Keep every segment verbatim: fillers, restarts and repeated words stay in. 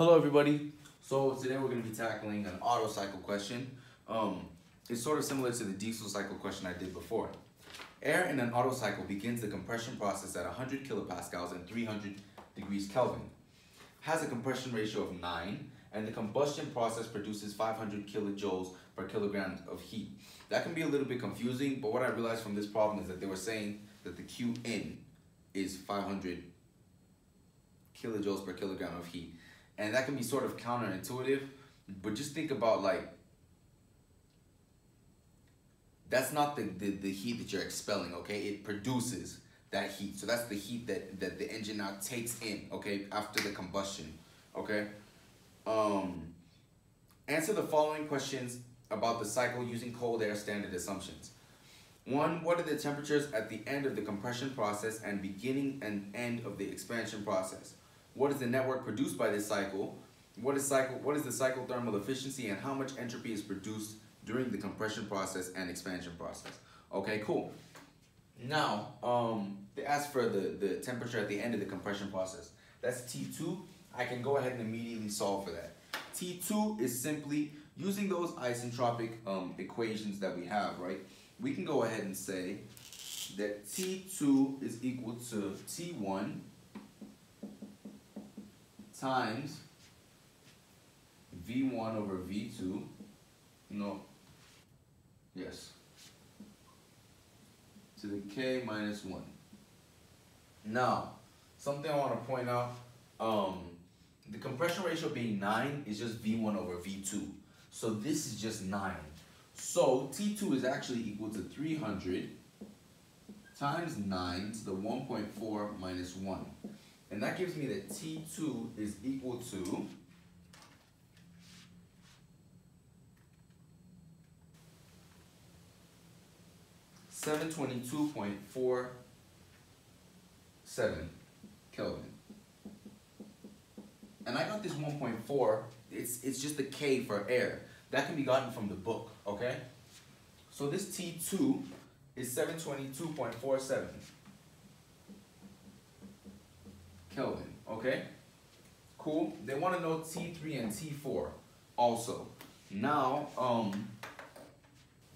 Hello everybody. So today we're going to be tackling an Otto cycle question. Um, it's sort of similar to the diesel cycle question I did before. Air in an Otto cycle begins the compression process at one hundred kilopascals and three hundred degrees Kelvin. Has a compression ratio of nine, and the combustion process produces five hundred kilojoules per kilogram of heat. That can be a little bit confusing, but what I realized from this problem is that they were saying that the Q N is five hundred kilojoules per kilogram of heat. And that can be sort of counterintuitive, but just think about, like, that's not the, the, the heat that you're expelling, okay? It produces that heat. So that's the heat that, that the engine now takes in, okay, after the combustion, okay? Um, answer the following questions about the cycle using cold air standard assumptions. One, what are the temperatures at the end of the compression process and beginning and end of the expansion process? What is the network produced by this cycle? What is cycle? What is the cycle thermal efficiency, and how much entropy is produced during the compression process and expansion process? Okay, cool. Now, um, they asked for the, the temperature at the end of the compression process. That's T two. I can go ahead and immediately solve for that. T two is simply using those isentropic um, equations that we have, right? We can go ahead and say that T two is equal to T one times V one over V two, no, yes, to the K minus one. Now, something I want to point out, um, the compression ratio being nine is just V one over V two. So this is just nine. So T two is actually equal to three hundred times nine to the one point four minus one. And that gives me that T two is equal to seven twenty-two point four seven Kelvin. And I got this one point four, it's, it's just the K for air. That can be gotten from the book, okay? So this T two is seven twenty-two point four seven. Kelvin, okay? Cool. They want to know T three and T four also. Now, um,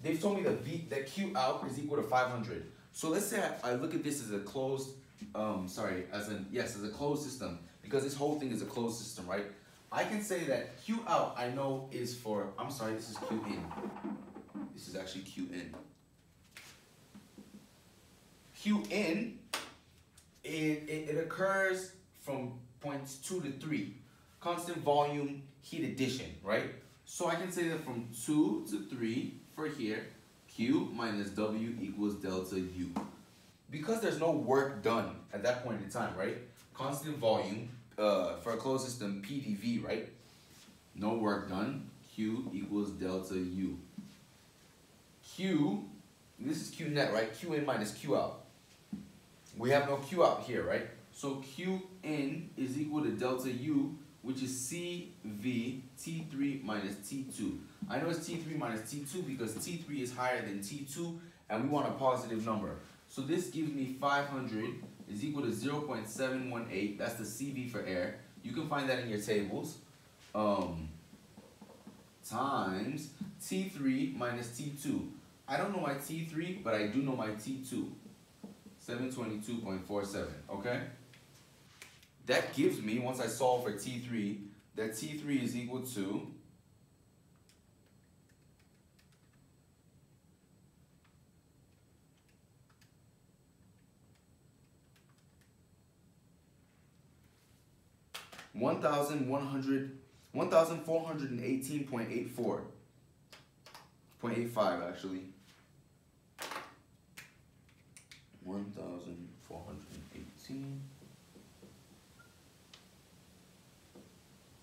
they've told me that, v, that Q out is equal to five hundred. So let's say I, I look at this as a closed, um, sorry, as an, yes, as a closed system, because this whole thing is a closed system, right? I can say that Q out I know is for, I'm sorry, this is Q in. This is actually Q in. Q in It, it, it occurs from points two to three, constant volume heat addition, right? So I can say that from two to three for here, Q minus W equals delta U. Because there's no work done at that point in time, right? Constant volume uh, for a closed system, P d V, right? No work done, Q equals delta U. Q, this is Q net, right? Q in minus Q out. We have no Q out here, right? So Q N is equal to delta U, which is C V T three minus T two. I know it's T three minus T two because T three is higher than T two, and we want a positive number. So this gives me five hundred is equal to zero point seven one eight. That's the C V for air. You can find that in your tables. Um, times T three minus T two. I don't know my T three, but I do know my T two. seven twenty-two point four seven, okay? That gives me, once I solve for T three, that T three is equal to one thousand four hundred eighteen point eight four, zero point eight five actually. one thousand four hundred eighteen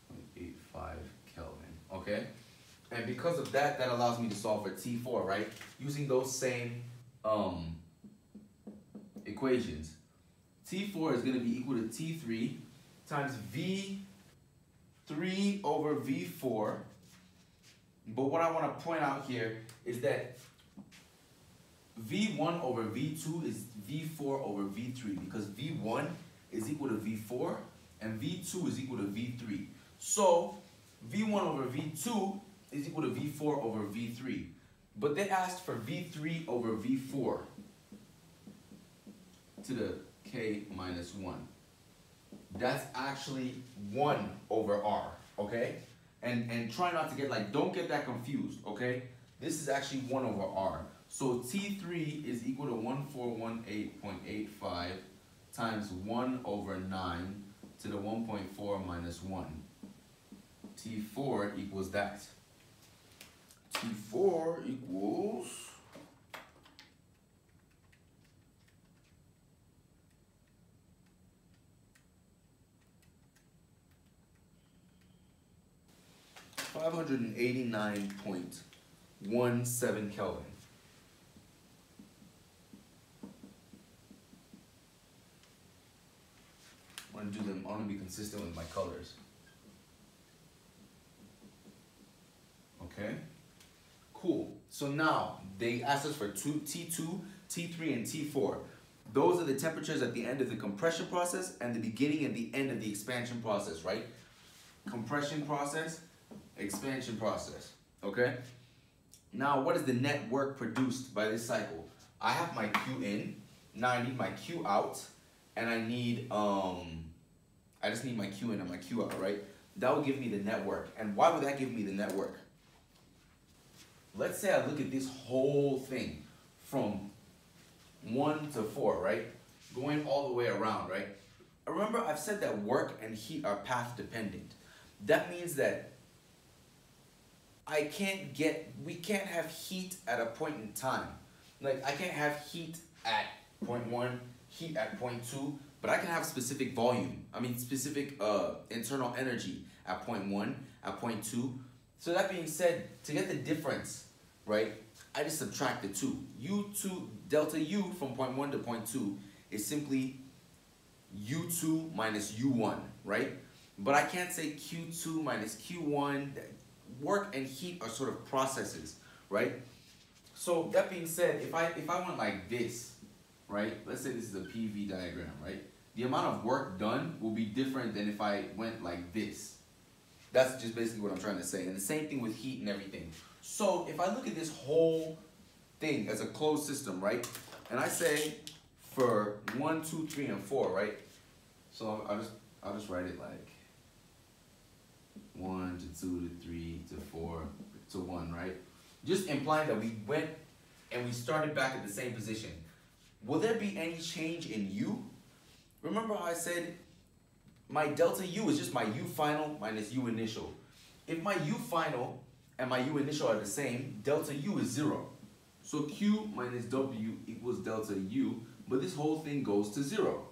point eight five Kelvin, okay? And because of that, that allows me to solve for T four, right? Using those same um, equations. T four is gonna be equal to T three times V three over V four. But what I wanna point out here is that V one over V two is V four over V three because V one is equal to V four and V two is equal to V three. So V one over V two is equal to V four over V three. But they asked for V three over V four to the k minus one. That's actually one over R, okay? And, and try not to get, like, don't get that confused, okay? This is actually one over R. So T three is equal to one thousand four hundred eighteen point eight five times one over nine to the one point four minus one. T four equals that. T four equals five hundred eighty-nine point one seven Kelvin. I'm gonna do them, I'm gonna be consistent with my colors. Okay, cool. So now they asked us for two, T two, T three, and T four. Those are the temperatures at the end of the compression process and the beginning and the end of the expansion process, right? Compression process, expansion process, okay? Now, what is the net work produced by this cycle? I have my Q in, now I need my Q out, and I need, um, I just need my Q in and my Q out, right? That will give me the net work. And why would that give me the net work? Let's say I look at this whole thing from one to four, right? Going all the way around, right? Remember, I've said that work and heat are path dependent. That means that I can't get, we can't have heat at a point in time. Like, I can't have heat at point one, heat at point two, but I can have specific volume. I mean, specific uh, internal energy at point one, at point two. So that being said, to get the difference, right, I just subtract the two. U two, delta U from point one to point two is simply U two minus U one, right? But I can't say Q two minus Q one. Work and heat are sort of processes, right? So that being said, if I, if I went like this, right? Let's say this is a P V diagram, right? The amount of work done will be different than if I went like this. That's just basically what I'm trying to say. And the same thing with heat and everything. So if I look at this whole thing as a closed system, right? And I say for one, two, three, and four, right? So I'll just, I'll just write it like one to two to three to four to one, right? Just implying that we went and we started back at the same position. Will there be any change in U? Remember how I said my delta U is just my U final minus U initial. If my U final and my U initial are the same, delta U is zero. So Q minus W equals delta U, but this whole thing goes to zero.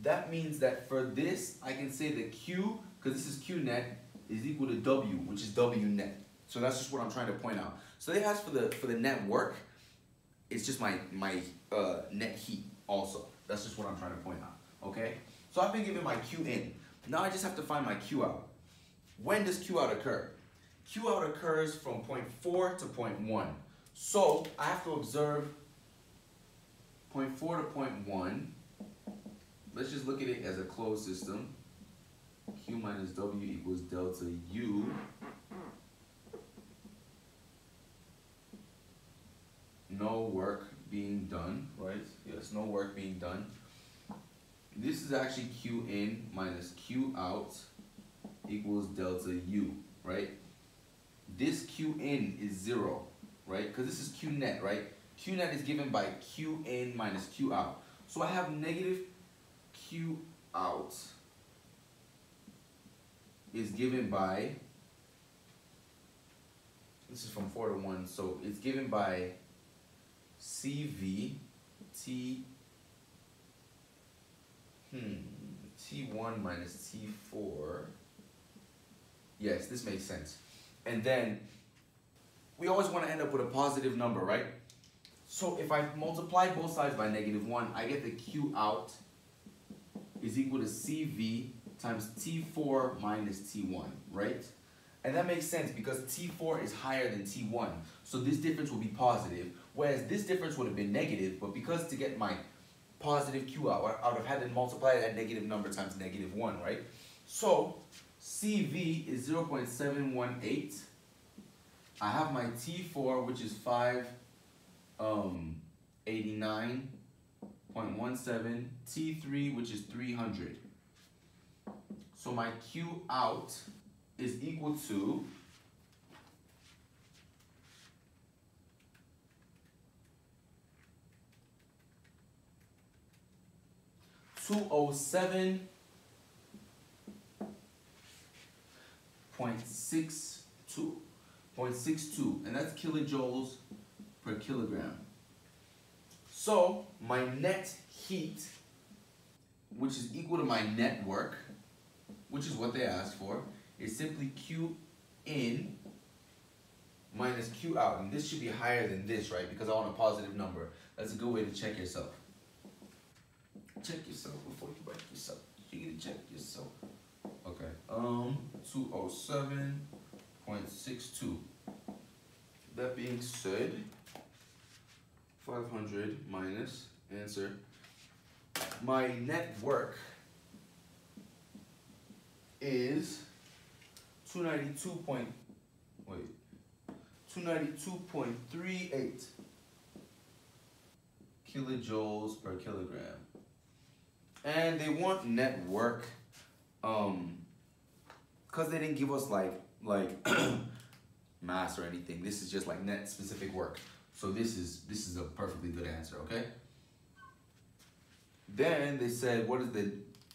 That means that for this, I can say that Q, because this is Q net, is equal to W, which is W net. So that's just what I'm trying to point out. So they asked for the, for the net work. It's just my, my uh, net heat also. That's just what I'm trying to point out, okay? So I've been given my Q in. Now I just have to find my Q out. When does Q out occur? Q out occurs from point four to point one. So I have to observe point four to point one. Let's just look at it as a closed system. Q minus W equals delta U. No work being done, right? Yes, no work being done. This is actually Q in minus Q out equals delta U, right? This Q in is zero, right? Because this is Q net, right? Q net is given by Q in minus Q out. So I have negative Q out is given by, this is from four to one, so it's given by C V T Hmm, T one minus T four. Yes, this makes sense. And then we always want to end up with a positive number, right? So if I multiply both sides by negative one, I get the Q out is equal to C V times T four minus T one, right? And that makes sense because T four is higher than T one. So this difference will be positive, whereas this difference would have been negative, but because to get my positive Q out, I would have had to multiply that negative number times negative one, right? So C V is zero point seven one eight. I have my T four, which is five eighty-nine point one seven. T three, which is three hundred. So my Q out is equal to two oh seven point six two, and that's kilojoules per kilogram. So my net heat, which is equal to my net work, which is what they asked for, is simply Q in minus Q out. And this should be higher than this, right? Because I want a positive number. That's a good way to check yourself. Check yourself before you bite yourself. You need to check yourself. Okay. Um, two oh seven point six two. That being said, five hundred minus answer. My net work is two ninety-two point wait two ninety-two point three eight kilojoules per kilogram. And they want net work, um, because they didn't give us like like mass or anything. This is just like net specific work. So this is this is a perfectly good answer, okay? Then they said, what is the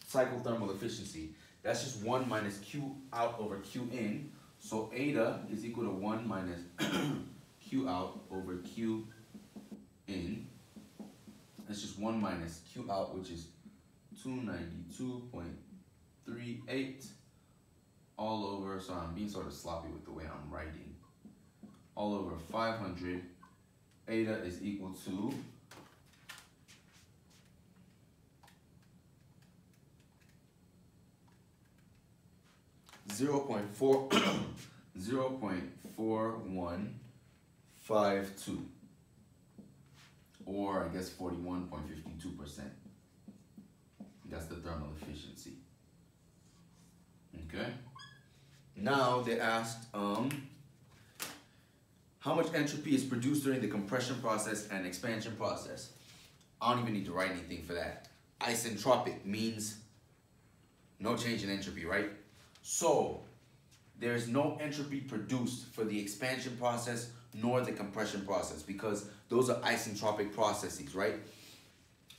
cyclothermal efficiency? That's just one minus Q out over Q in. So eta is equal to one minus Q out over Q in. That's just one minus Q out, which is two ninety-two point three eight all over, so I'm being sort of sloppy with the way I'm writing, all over five hundred. Eta is equal to zero point four zero point four one five two, or I guess forty-one point five two percent. That's the thermal efficiency. Okay. Now they asked um, how much entropy is produced during the compression process and expansion process. I don't even need to write anything for that. Isentropic means no change in entropy, right? So there's no entropy produced for the expansion process nor the compression process because those are isentropic processes, right?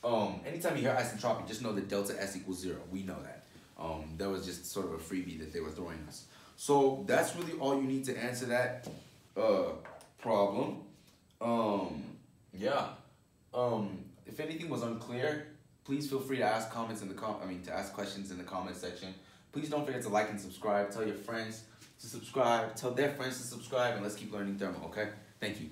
Um, anytime you hear isentropic, just know that delta S equals zero. We know that. Um, that was just sort of a freebie that they were throwing us. So that's really all you need to answer that uh, problem. Um, yeah. Um, if anything was unclear, please feel free to ask comments in the com I mean to ask questions in the comment section. Please don't forget to like and subscribe. Tell your friends to subscribe. Tell their friends to subscribe, and let's keep learning thermal. Okay? Thank you.